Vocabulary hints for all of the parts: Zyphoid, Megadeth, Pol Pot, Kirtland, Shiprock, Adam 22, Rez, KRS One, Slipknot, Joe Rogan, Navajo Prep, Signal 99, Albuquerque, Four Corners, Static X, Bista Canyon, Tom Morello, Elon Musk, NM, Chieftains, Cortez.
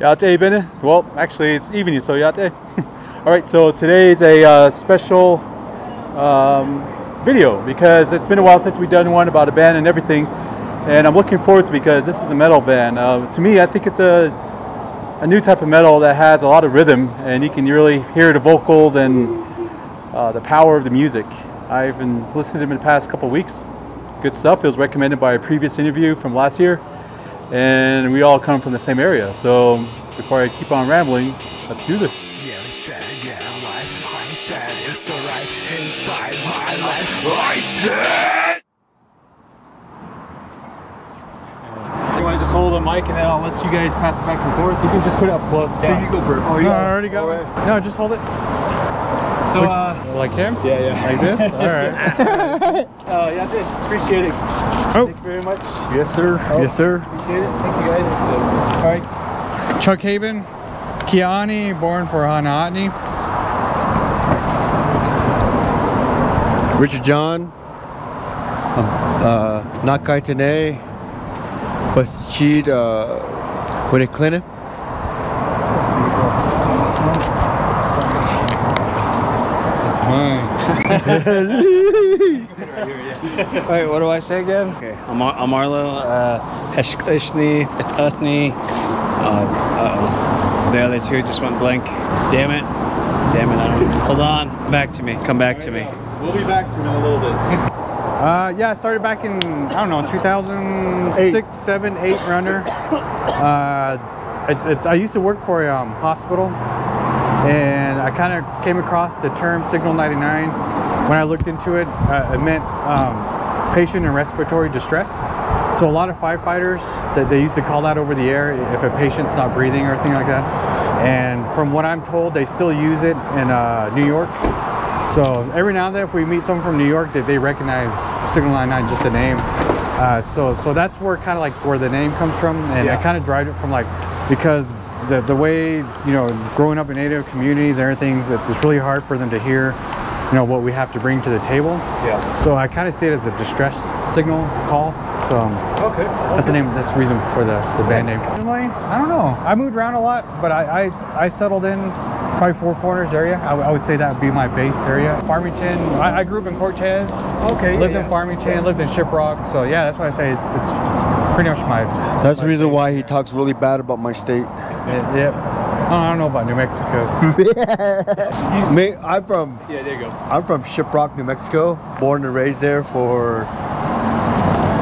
Yate bene? Well, actually it's evening, so yate. Alright, so today is a special video because it's been a while since we've done one about a band and everything, and I'm looking forward to it because this is a metal band. To me, I think it's a new type of metal that has a lot of rhythm, and you can really hear the vocals and the power of the music. I've been listening to them in the past couple weeks. Good stuff. It was recommended by a previous interview from last year, and we all come from the same area. So before I keep on rambling, let's do this. Yeah, I'm sad, yeah, I'm sad, it's alright, inside my life, I said! You want to just hold the mic and then I'll let you guys pass it back and forth? You can just put it up close. Yeah. You go for it. Oh, you no, I already got it. Right. No, just hold it. So, like him? Yeah, yeah. Like this? Alright. Yeah, I did. Appreciate it. Oh. Thank you very much. Yes, sir. Oh. Yes, sir. Appreciate it. Thank you, guys. Alright. Chuck Haven. Kiani, born for Hanahatni. Richard John, Nakai Tane, Bashid Winniclina. That's mine. Wait, what do I say again? Okay, I'm Arlo, Heshklishni, Etatni, the other two just went blank. Damn it. Damn it. I don't know. Hold on. Back to me. Come back to me. We'll be back to you in a little bit. Yeah, I started back in, I don't know, 2006, 7, 8 runner. I used to work for a hospital, and I kind of came across the term Signal 99. When I looked into it, it meant patient in respiratory distress. So a lot of firefighters, they used to call that over the air if a patient's not breathing or anything like that. And from what I'm told, they still use it in New York. So every now and then, if we meet someone from New York, they recognize Signal 99, just the name. So that's where kind of like where the name comes from. And yeah. I kind of derived it from like, because the way, you know, growing up in Native communities and everything, it's really hard for them to hear, you know, what we have to bring to the table. Yeah. So I kind of see it as a distress signal call. So okay. That's the name. That's the reason for the band name. I don't know. I moved around a lot, but I settled in probably Four Corners area. I would say that would be my base area. Farmington. I grew up in Cortez. Okay. Lived in Farmington. Yeah. Lived in Shiprock. So yeah, that's why I say it's pretty much my. That's the reason why he talks really bad about my state. Yeah. I don't know about New Mexico. I'm from. Yeah, there you go. I'm from Shiprock, New Mexico. Born and raised there for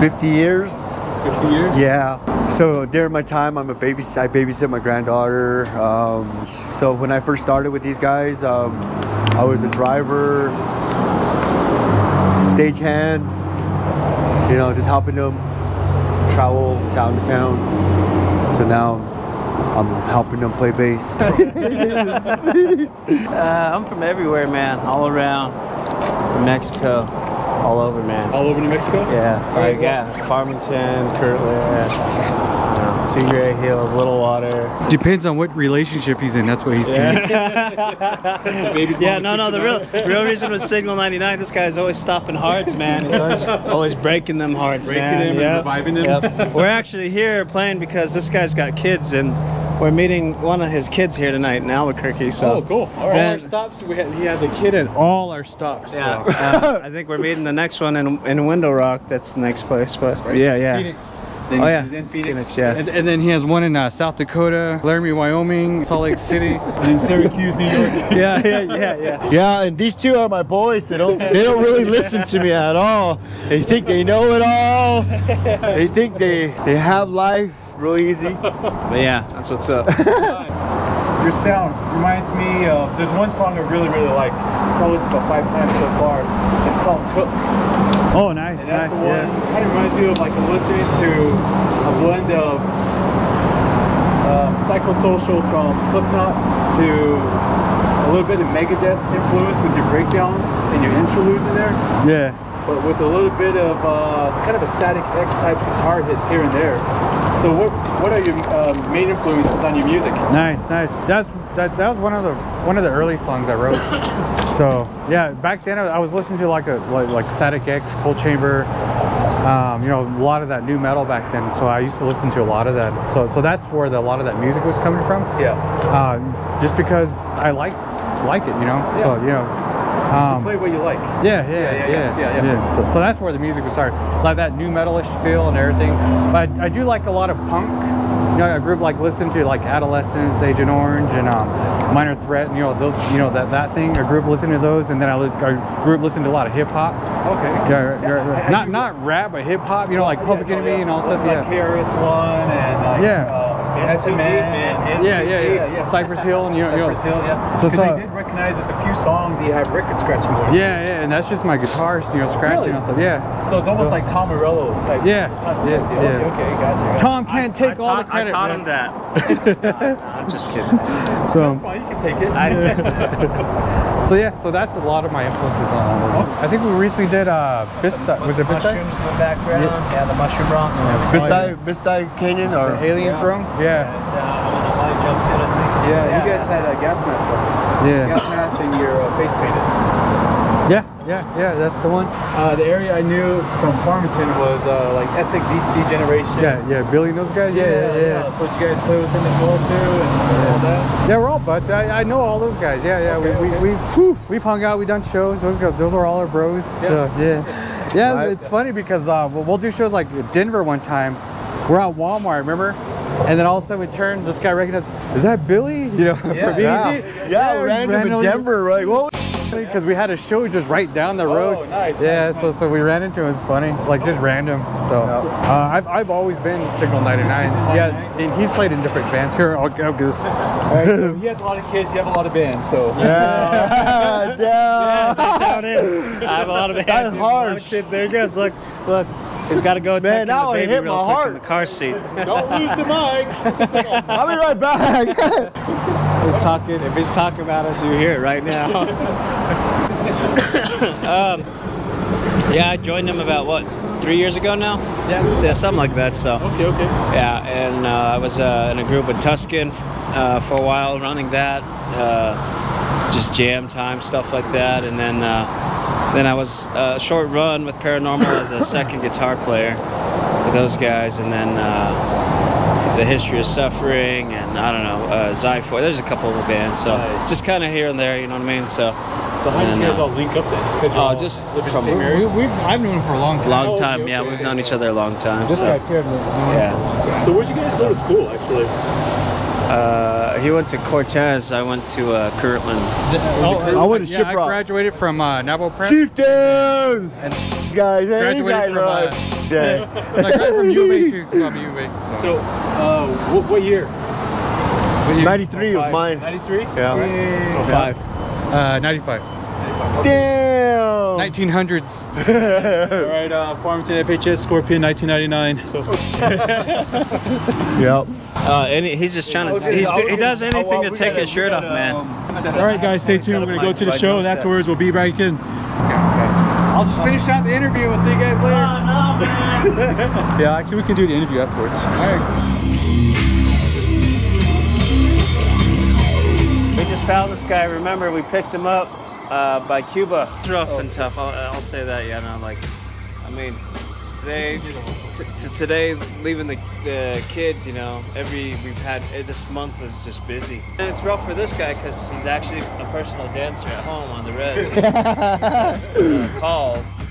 50 years. 50 years? Yeah. So during my time, I babysit my granddaughter. So when I first started with these guys, I was a driver, stagehand, you know, just helping them travel town to town. So now I'm helping them play bass. I'm from everywhere, man. All around New Mexico. All over, man. All over New Mexico? Yeah. All right, yeah. Farmington, Kirtland, Tigre Hills, Little Water. Depends on what relationship he's in. That's what he's saying. Yeah, the real reason was Signal 99. This guy's always stopping hearts, man. He's always breaking them hearts, man. Breaking them and reviving them. Yep. We're actually here playing because this guy's got kids, and we're meeting one of his kids here tonight in Albuquerque. So. Oh, cool. All our stops, he has a kid at all our stops. Yeah. So. I think we're meeting the next one in Window Rock. That's the next place. But right. Yeah. Phoenix. Then, then Phoenix. Yeah. And then he has one in South Dakota, Laramie, Wyoming, Salt Lake City, and then Syracuse, New York. Yeah. Yeah, and these two are my boys. They don't really listen to me at all. They think they know it all. They think they have life. Real easy. But yeah, that's what's up. Your sound reminds me of, there's one song I really, really like. I've probably listened to about 5 times so far. It's called Took. Oh, nice. And that's nice, the one. Yeah. Kind of reminds you of like listening to a blend of psychosocial from Slipknot to a little bit of Megadeth influence with your breakdowns and your interludes in there. Yeah. But with a little bit of kind of a Static X type guitar hits here and there. So what are your main influences on your music? Nice. That was one of the early songs I wrote. So yeah, back then I was listening to like Static X, Cold Chamber, you know, a lot of that new metal back then. So I used to listen to a lot of that. So that's where a lot of that music was coming from. Yeah. Just because I like it, you know. Yeah. So, you know. You play what you like. Yeah. So that's where the music was started. Like that new metal-ish feel and everything. But I do like a lot of punk. You know, a group like listened to like Adolescence, Agent Orange, and Minor Threat, and you know those, you know that thing. A group listened to those, and then a group listened to a lot of hip hop. Okay. Yeah. Not rap, but hip hop. You know, like Public Enemy and all stuff. Like KRS One and like, Into Deep, Cypress Hill, and Cypress Hill, yeah. So I did recognize there's a few songs you have record scratching going. Yeah, and that's just my guitar, you know, scratching and stuff. Yeah. So it's almost like Tom Morello type. Yeah. Okay, gotcha. Tom can't take all the credit. I taught him that. I'm just kidding. So that's fine. You can take it. So that's a lot of my influences on. I think we recently did Bista. Was it Bista? Mushrooms in the background. Yeah, the mushroom rock. Bista Canyon or Alien Throne. Yeah. Yeah, you guys had a gas mask on. Yeah. Gas mask and your face painted. Yeah, that's the one. The area I knew from Farmington was like ethnic degeneration. Yeah, Billy and those guys? Yeah. So did you guys play with them as well too and all that? Yeah, we're all butts. I know all those guys. Yeah. We've hung out, we've done shows. Those are all our bros. Yeah. So, yeah. Yeah, it's funny because we'll do shows like Denver one time. We're at Walmart, remember? And then all of a sudden we turned, this guy recognized, is that Billy? You know, for BG? Yeah, random in Denver, right? Well, because we had a show just right down the road. Oh, nice. Yeah, nice. So we ran into him. It's funny. It's like just random. So I've always been Signal 99. Yeah, and he's played in different bands here. I'll get this. All right, so he has a lot of kids. You have a lot of bands. So yeah, that's how it is. I have a lot of bands. That's hard. A lot of kids. There he goes. Look. He's got to go take the baby hit real my quick heart. In the car seat. Don't lose the mic. I'll be right back. If he's talking about us, you hear it right now. I joined him about, 3 years ago now? Yeah, something like that. So. Okay. Yeah, and I was in a group with Tuscan for a while, running that, just jam time, stuff like that, and then... Then I was a short run with Paranormal as a second guitar player with those guys, and then The History of Suffering, and I don't know, Zyphoid. There's a couple of bands, so nice. Just kind of here and there, you know what I mean? So how did you guys all link up then? Just from I've known him for a long time. We've known each other a long time. So where'd you guys go to school, actually? He went to Cortez. I went to Kirtland. I went to Shiprock. I graduated from Navajo Prep. Chieftains! And guys, graduated from I graduated from U of A too. So, what year? 93 was mine. 93? Yeah. 05. 95. 95. Damn! 1900s. All right, Farmington FHS, Scorpion, 1999. So. Yep. He's just trying to. He does anything to take his shirt off, man. All right, guys, stay tuned. We're gonna go to the show. Afterwards, we'll be back in. I'll just finish out the interview. We'll see you guys later. Oh, no, man. Yeah, actually, we can do the interview afterwards. All right. We just found this guy. Remember, we picked him up by Cuba. Rough and tough. I'll say that. Yeah, no, like, I mean. Today, leaving the kids, you know, this month was just busy. And it's rough for this guy because he's actually a personal dancer at home on the res. Calls.